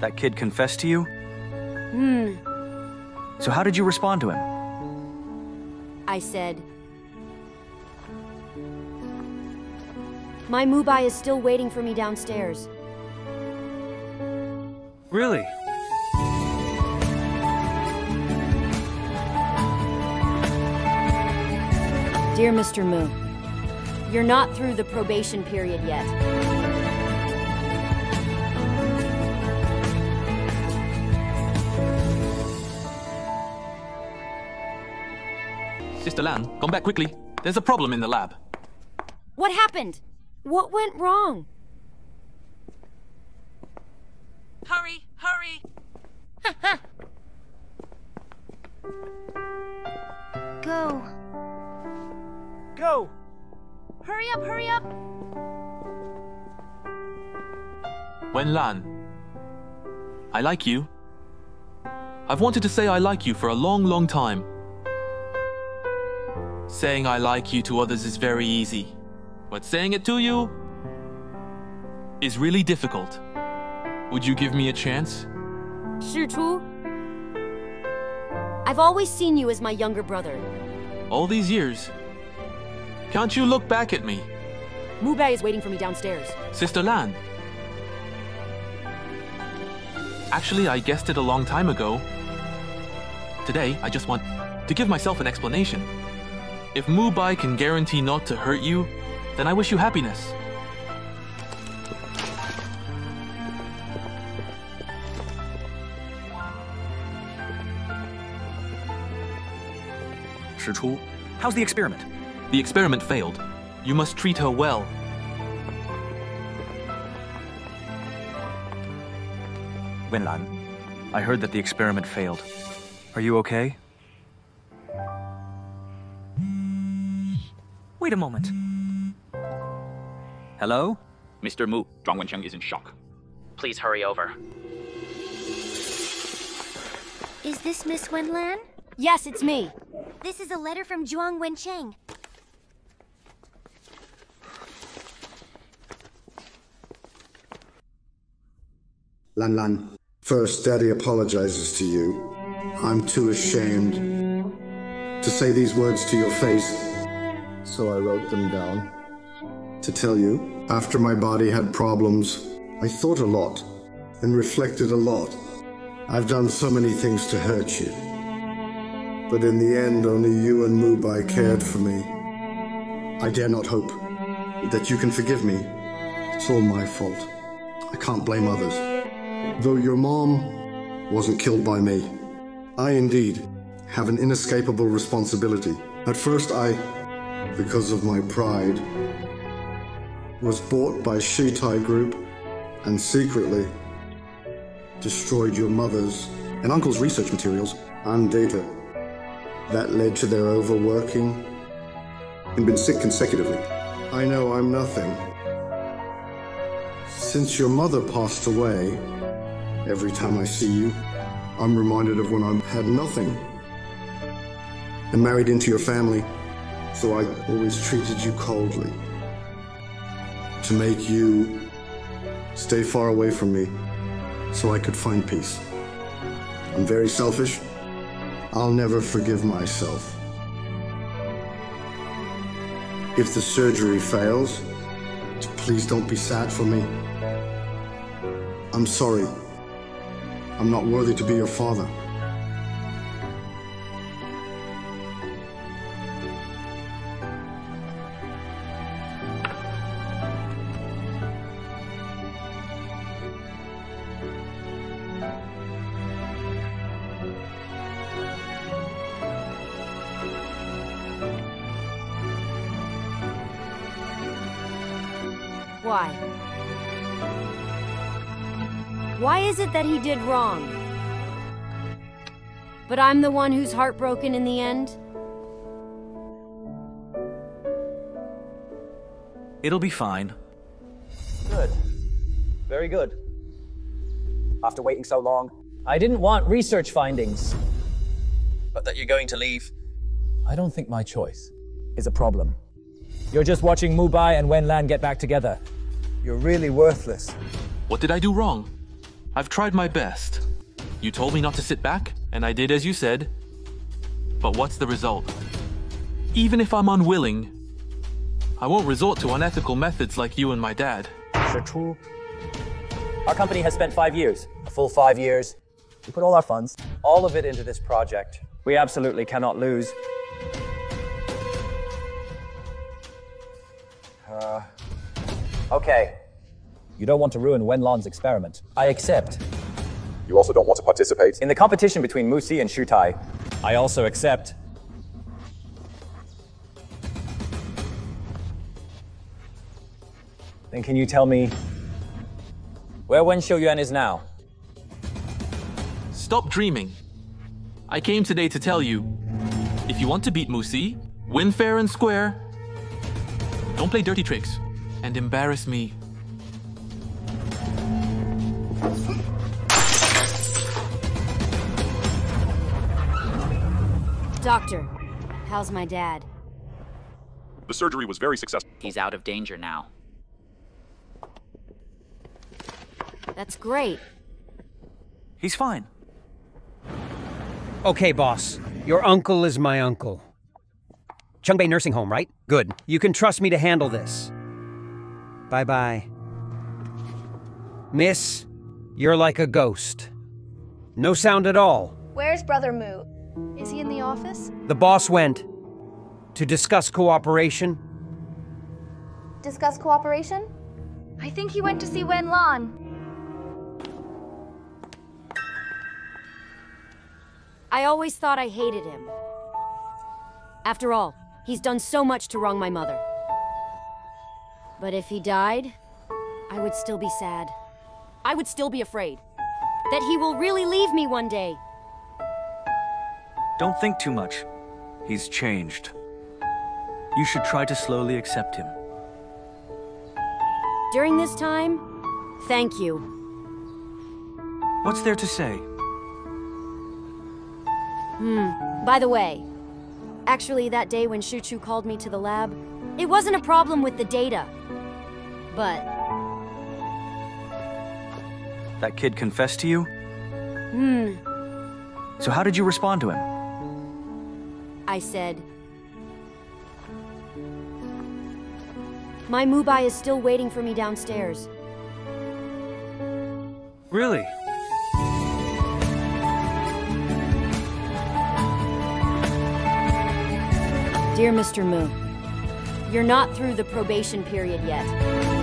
That kid confessed to you? So how did you respond to him? I said, my Mu Bai is still waiting for me downstairs. Really? Dear Mr. Mu, you're not through the probation period yet. Sister Lan, come back quickly. There's a problem in the lab. What happened? What went wrong? Hurry, hurry! Go. Go! Hurry up, hurry up! Wen Lan, I like you. I've wanted to say I like you for a long, long time. Saying I like you to others is very easy, but saying it to you is really difficult. Would you give me a chance? Shi Chu, I've always seen you as my younger brother. All these years, can't you look back at me? Mu Bai is waiting for me downstairs. Sister Lan. Actually, I guessed it a long time ago. Today, I just want to give myself an explanation. If Mu Bai can guarantee not to hurt you, then I wish you happiness. Shi Chu, how's the experiment? The experiment failed. You must treat her well. Wen Lan, I heard that the experiment failed. Are you okay? Wait a moment. Hello? Mr. Mu, Zhuang Wencheng is in shock. Please hurry over. Is this Miss Wen Lan? Yes, it's me. This is a letter from Zhuang Wencheng. Lan Lan, first, Daddy apologizes to you. I'm too ashamed to say these words to your face, so I wrote them down. To tell you, after my body had problems, I thought a lot and reflected a lot. I've done so many things to hurt you, but in the end, only you and Mu Bai cared for me. I dare not hope that you can forgive me. It's all my fault. I can't blame others. Though your mom wasn't killed by me, I indeed have an inescapable responsibility. At first I, because of my pride, was bought by Shi Tai Group and secretly destroyed your mother's and uncle's research materials and data. That led to their overworking and been sick consecutively. I know I'm nothing. Since your mother passed away, every time I see you, I'm reminded of when I had nothing and married into your family, so I always treated you coldly to make you stay far away from me so I could find peace. I'm very selfish. I'll never forgive myself. If the surgery fails, please don't be sad for me. I'm sorry. I'm not worthy to be your father. Why? Why is it that he did wrong? But I'm the one who's heartbroken in the end? It'll be fine. Good. Very good. After waiting so long, I didn't want research findings. But that you're going to leave, I don't think my choice is a problem. You're just watching Mu Bai and Wen Lan get back together. You're really worthless. What did I do wrong? I've tried my best. You told me not to sit back, and I did as you said. But what's the result? Even if I'm unwilling, I won't resort to unethical methods like you and my dad. Shi Chu. Our company has spent 5 years, a full 5 years. We put all our funds, all of it into this project. We absolutely cannot lose. Okay. You don't want to ruin Wen Lan's experiment. I accept. You also don't want to participate in the competition between Mu Si and Shi Tai. I also accept. Then can you tell me where Wen Xiu Yuan is now? Stop dreaming. I came today to tell you, if you want to beat Mu Si, win fair and square. Don't play dirty tricks and embarrass me. Doctor, how's my dad? The surgery was very successful. He's out of danger now. That's great. He's fine. Okay, boss. Your uncle is my uncle. Chengbei Nursing Home, right? Good. You can trust me to handle this. Bye-bye. Miss, you're like a ghost. No sound at all. Where's Brother Mu? Is he in the office? The boss went to discuss cooperation. Discuss cooperation? I think he went to see Wen Lan. I always thought I hated him. After all, he's done so much to wrong my mother. But if he died, I would still be sad. I would still be afraid that he will really leave me one day. Don't think too much. He's changed. You should try to slowly accept him. During this time, thank you. What's there to say? By the way, actually that day when Shi Chu called me to the lab, it wasn't a problem with the data, but... That kid confessed to you? So how did you respond to him? I said, my Mu Bai is still waiting for me downstairs. Really? Dear Mr. Mu, you're not through the probation period yet.